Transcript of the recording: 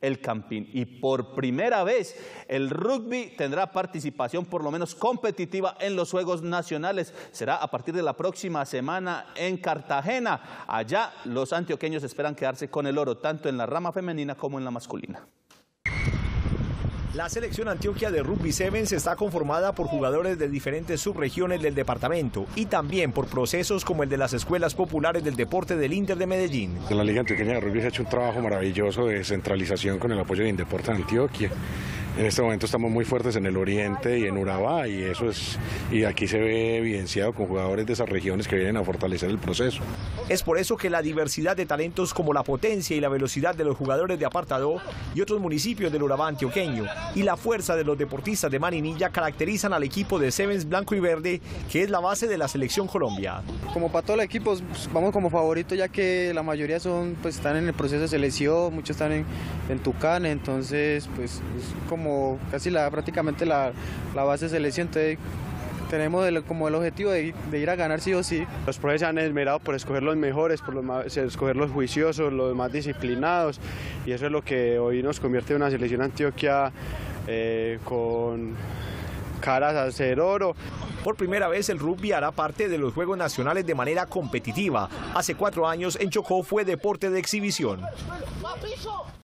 El Campín, y por primera vez el rugby tendrá participación por lo menos competitiva en los Juegos Nacionales. Será a partir de la próxima semana en Cartagena. Allá los antioqueños esperan quedarse con el oro, tanto en la rama femenina como en la masculina. La selección Antioquia de Rugby Sevens está conformada por jugadores de diferentes subregiones del departamento y también por procesos como el de las Escuelas Populares del Deporte del Inter de Medellín. La Liga Antioqueña de Rugby ha hecho un trabajo maravilloso de centralización con el apoyo de Indeporte de Antioquia. En este momento estamos muy fuertes en el oriente y en Urabá, y eso es, y aquí se ve evidenciado con jugadores de esas regiones que vienen a fortalecer el proceso. Es por eso que la diversidad de talentos como la potencia y la velocidad de los jugadores de Apartadó y otros municipios del Urabá antioqueño y la fuerza de los deportistas de Marinilla caracterizan al equipo de Sevens Blanco y Verde, que es la base de la selección Colombia. Como para todos los equipos vamos como favoritos, ya que la mayoría son, pues, están en el proceso de selección, muchos están en Tucán, entonces pues es como casi prácticamente la base de selección. Entonces tenemos como el objetivo de ir a ganar sí o sí. Los profes han esmerado por escoger los mejores, escoger los juiciosos, los más disciplinados, y eso es lo que hoy nos convierte en una selección Antioquia con caras a hacer oro. Por primera vez el rugby hará parte de los Juegos Nacionales de manera competitiva. Hace 4 años en Chocó fue deporte de exhibición.